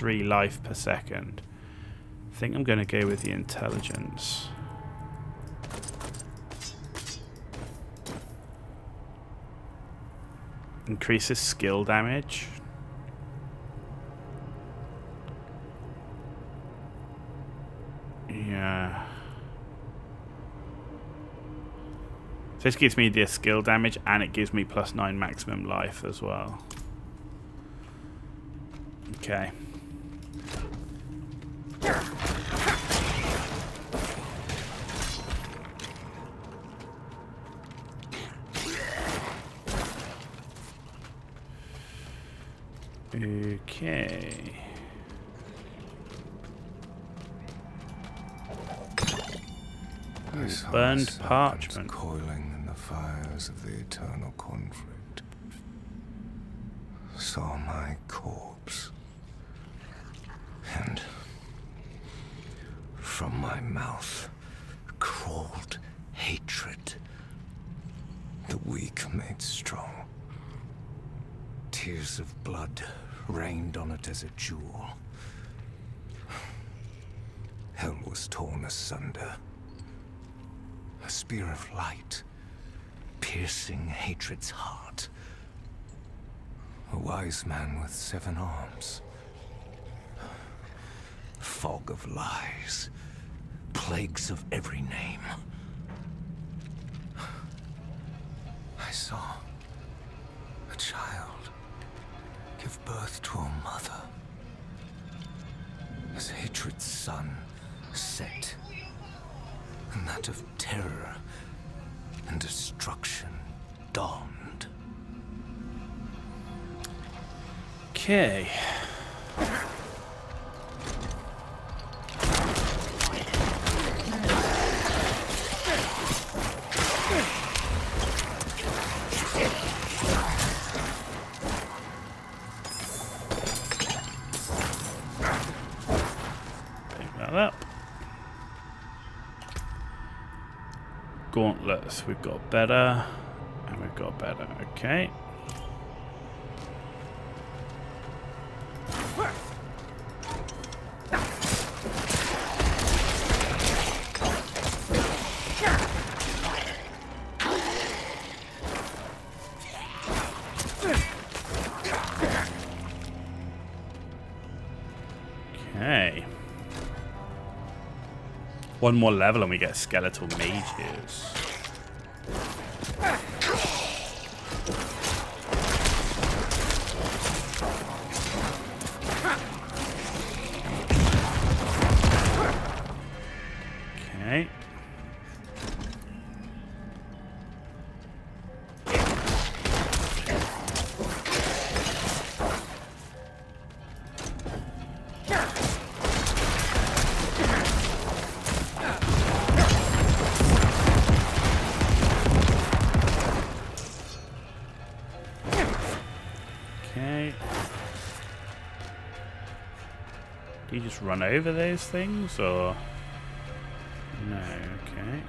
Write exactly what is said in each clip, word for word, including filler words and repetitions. three life per second. I think I'm going to go with the intelligence. Increases skill damage. Yeah. So this gives me the skill damage and it gives me plus nine maximum life as well. Okay. Okay. Ooh, burned parchment. Coiling in the fires of the eternal conflict. Saw my corpse. And from my mouth crawled hatred. The weak made strong. Tears of blood rained on it as a jewel. Hell was torn asunder. A spear of light, piercing hatred's heart. A wise man with seven arms. Fog of lies, plagues of every name. I saw a child give birth to a mother. As hatred's sun set, and that of terror and destruction dawned. Okay. Gauntlets, we've got better, and we've got better, okay. One more level and we get Skeletal Mages. Okay. Run over those things or no? Okay.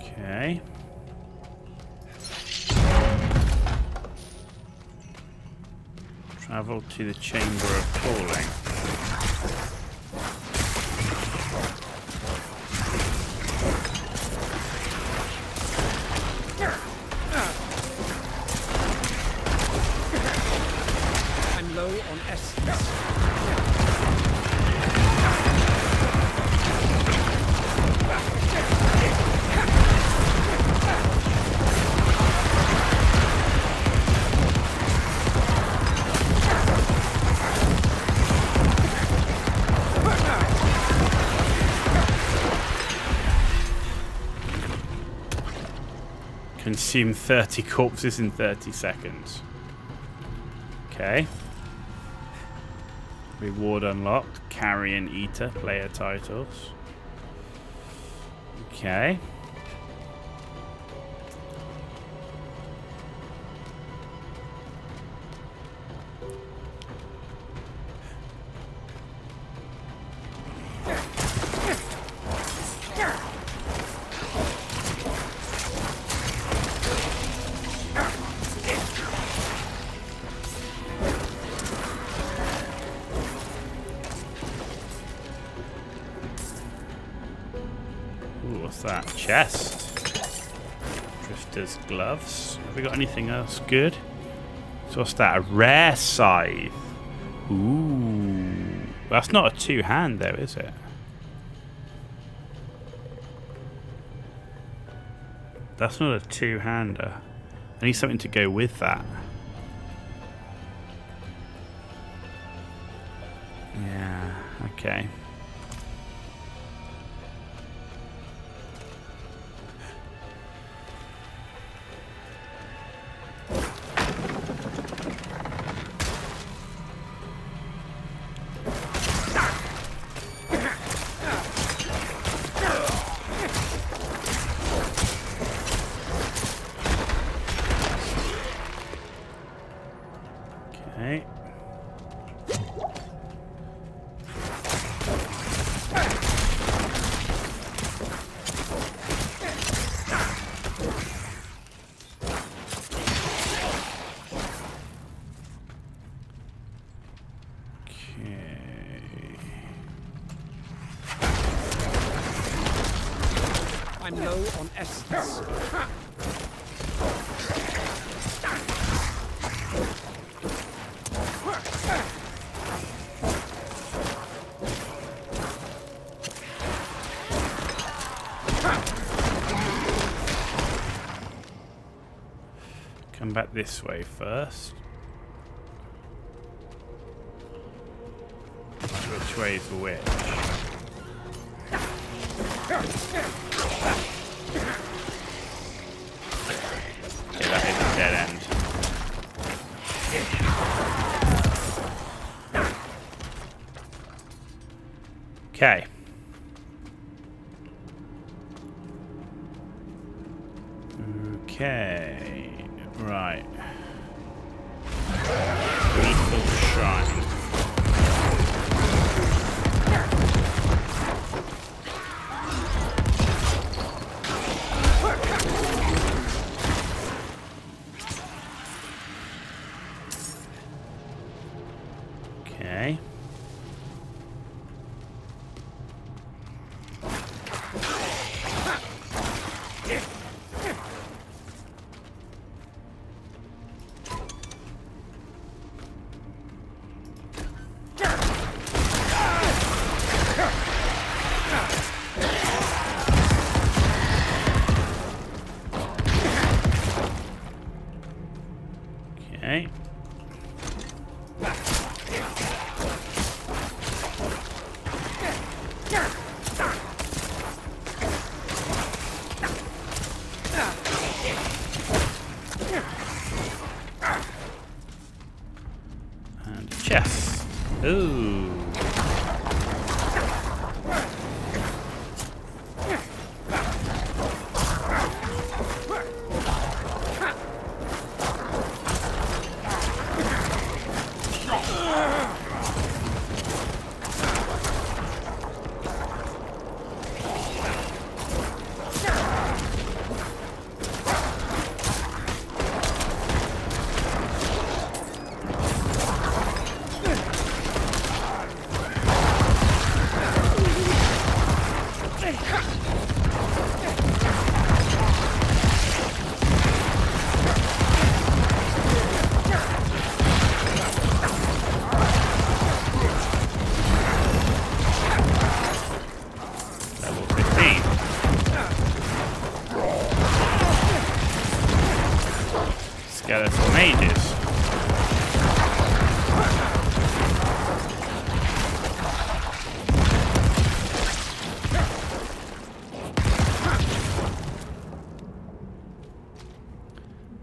Okay. Travel to the Chamber of Calling. Consume thirty corpses in thirty seconds. Okay. Reward unlocked. Carrion Eater. Player titles. Okay. What's that? Chest. Drifter's gloves. Have we got anything else good? So what's that? A rare scythe. Ooh. That's not a two-hand though, is it? That's not a two-hander. I need something to go with that. Yeah, okay. Come back this way first. Which way is which? Okay. Okay. Right. Lethal Shrine. Okay. Skeletal Mages.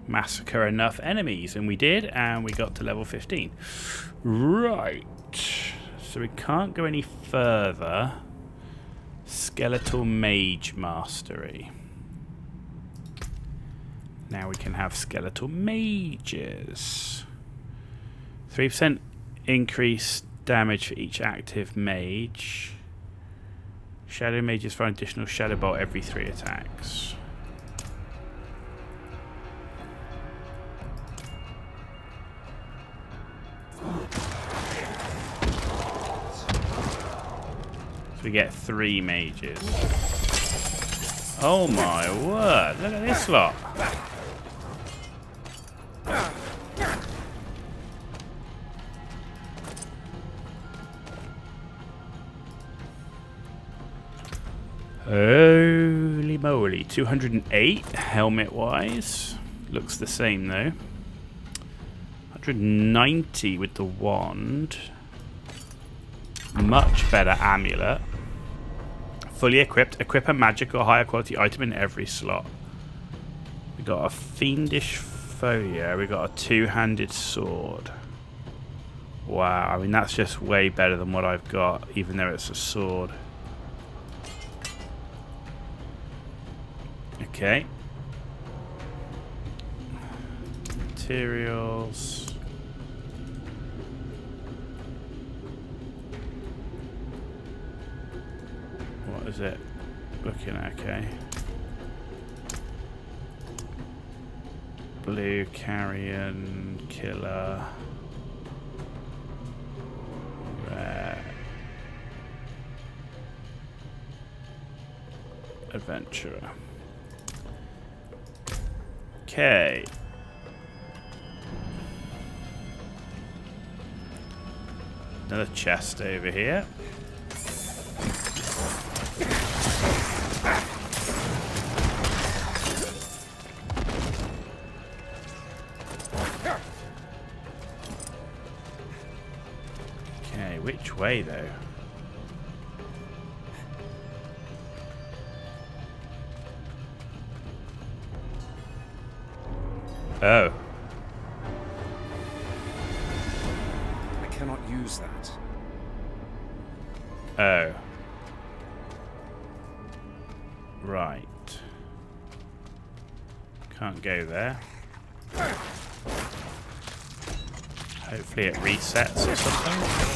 Massacre enough enemies, and we did, and we got to level fifteen. Right. So we can't go any further. Skeletal Mage Mastery. Now we can have Skeletal Mages. three percent increased damage for each active mage. Shadow Mages for an additional Shadow Bolt every three attacks. So we get three mages. Oh my word, look at this lot. Holy moly, two hundred and eight helmet-wise. Looks the same though. one hundred ninety with the wand. Much better amulet. Fully equipped. Equip a magic or higher quality item in every slot. We got a fiendish folia. We got a two-handed sword. Wow, I mean that's just way better than what I've got, even though it's a sword. Okay. Materials. What is it looking at? Okay. Blue carrion killer. Rare. Adventurer. Okay. Another chest over here. Okay, which way though? Oh. I cannot use that. Oh. Right. Can't go there. Hopefully it resets or something.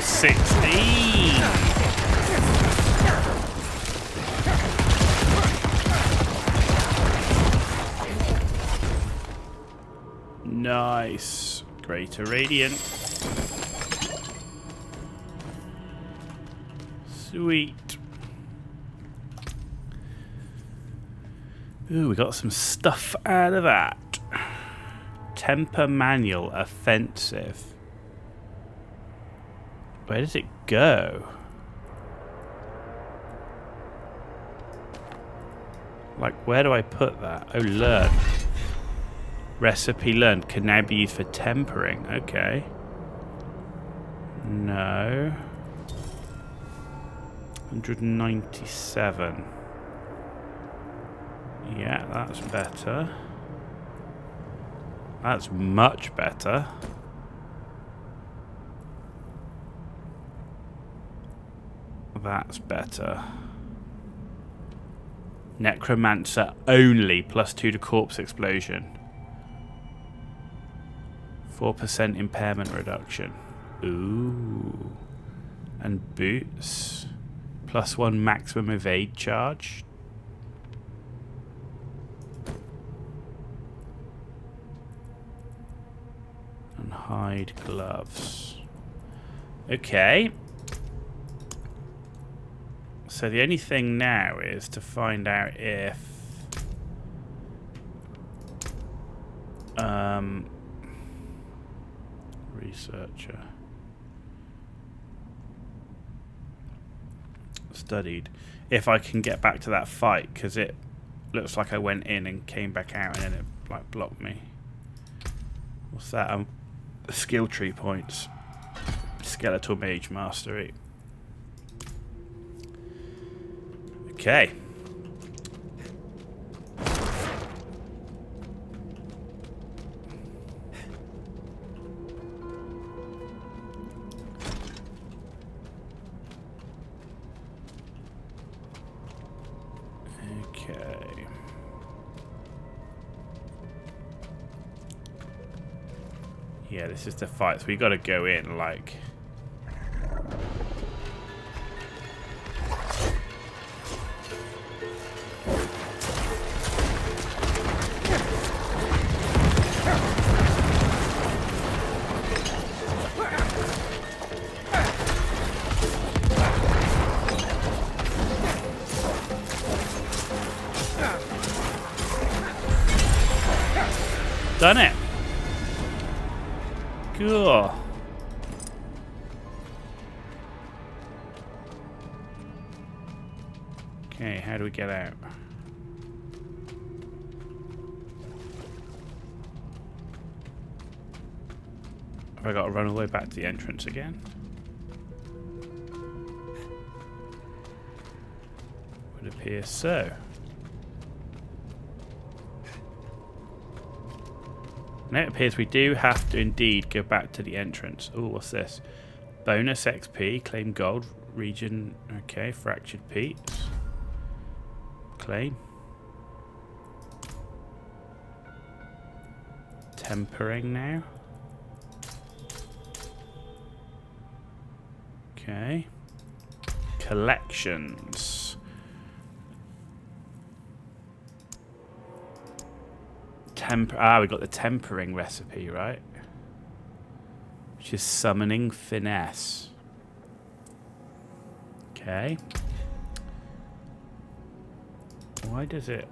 sixteen. Nice. Greater Radiant. Sweet. Ooh, we got some stuff out of that. Temper Manual Offensive. Where does it go? Like, where do I put that? Oh, learn. Recipe learned. Can now be used for tempering. Okay. No. one hundred ninety-seven. Yeah, that's better. That's much better. That's better. Necromancer only, plus two to corpse explosion. four percent impairment reduction. Ooh. And boots. Plus one maximum evade charge. Hide gloves. Okay. So the only thing now is to find out if um, researcher studied if I can get back to that fight, because it looks like I went in and came back out and then it like blocked me. What's that? Um, skill tree points. Skeletal Mage Mastery. Okay. Okay. Yeah, this is the fight, so we gotta go in like done it. Cool. Okay, how do we get out? Have I got to run all the way back to the entrance again? Would appear so. Now it appears we do have to indeed go back to the entrance. Oh, what's this? Bonus X P, claim gold, region, okay, fractured peaks. Claim. Tempering now. Okay. Collections. Temp ah, we got the tempering recipe, right? Which is summoning finesse. Okay. Why does it?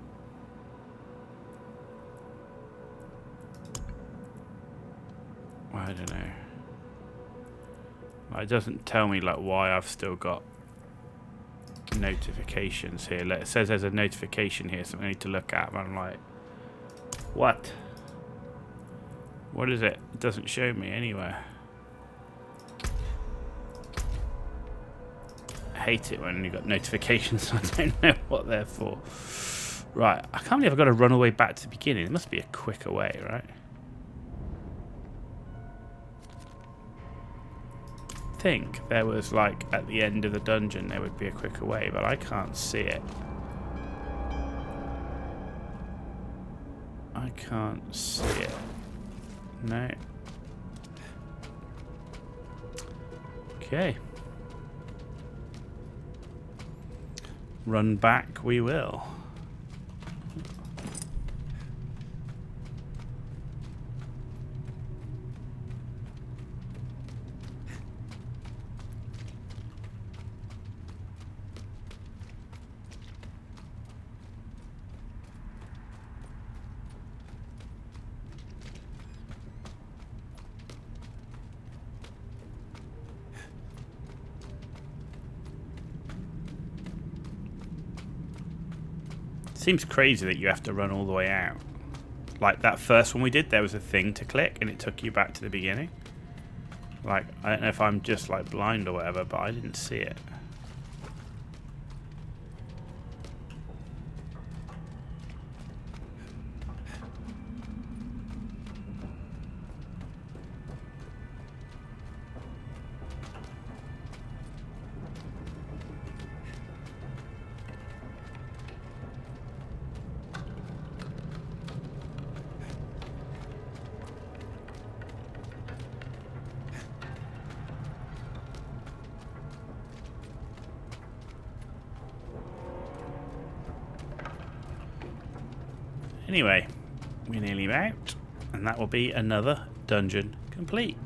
I don't know. It doesn't tell me like why I've still got notifications here. It says there's a notification here, something I need to look at, and I'm like, what? What is it? It doesn't show me anywhere. I hate it when you've got notifications. I don't know what they're for. Right. I can't believe I've got to run all the way back to the beginning. It must be a quicker way, right? I think there was like at the end of the dungeon there would be a quicker way, but I can't see it. I can't see it. No. Okay. Run back, we will. Seems crazy that you have to run all the way out. Like that first one we did, there was a thing to click and it took you back to the beginning. Like, I don't know if I'm just like blind or whatever, but I didn't see it. Anyway, we're nearly out, and that will be another dungeon complete.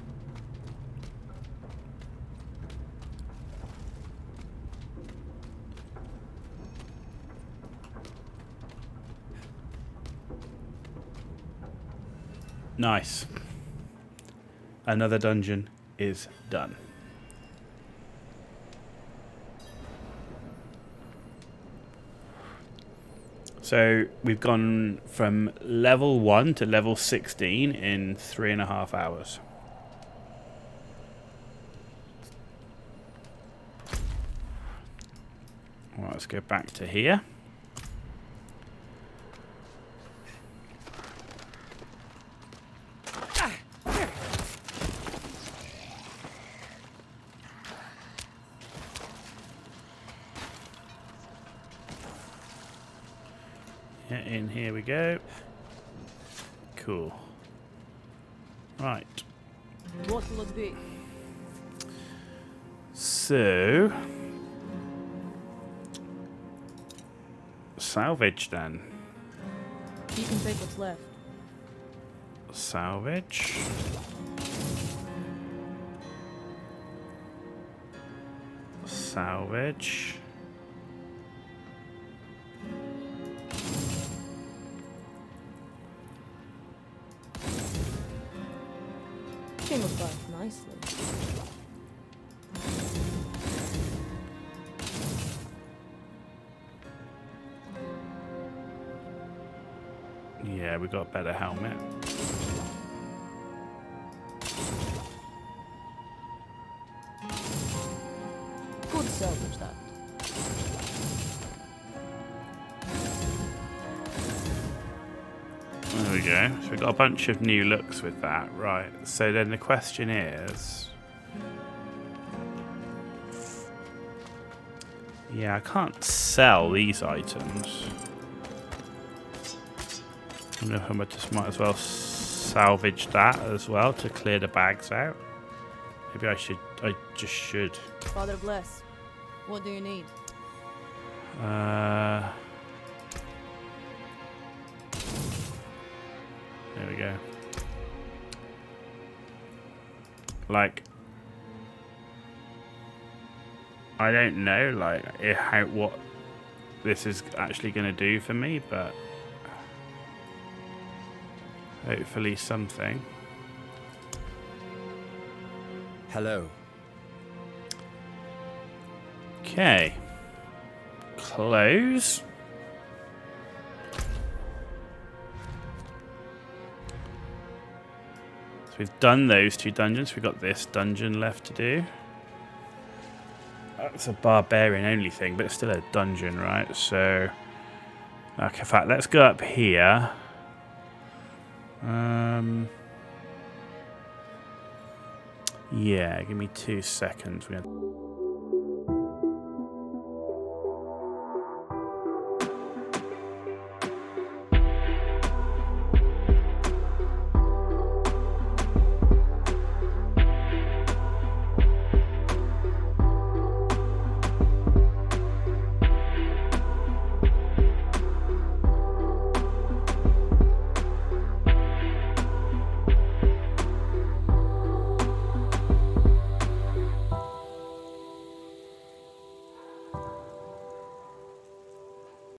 Nice. Another dungeon is done. So we've gone from level one to level sixteen in three and a half hours. All right, let's go back to here. In here we go. Cool. Right. What will it be? So salvage then. You can take what's left. Salvage. Salvage. Nicely. Yeah, we got a better helmet. Good salvage that. There we go. So we got a bunch of new looks with that, right? So then the question is, yeah, I can't sell these items. I don't know if I just might as well salvage that as well to clear the bags out. Maybe I should. I just should. Father bless. What do you need? Uh. There we go. Like, I don't know, like, how what this is actually going to do for me, but hopefully something. Hello. Okay. Close. So we've done those two dungeons. We've got this dungeon left to do. That's a barbarian only thing, but it's still a dungeon, right? So, okay, in fact, let's go up here. Um, yeah, give me two seconds. We have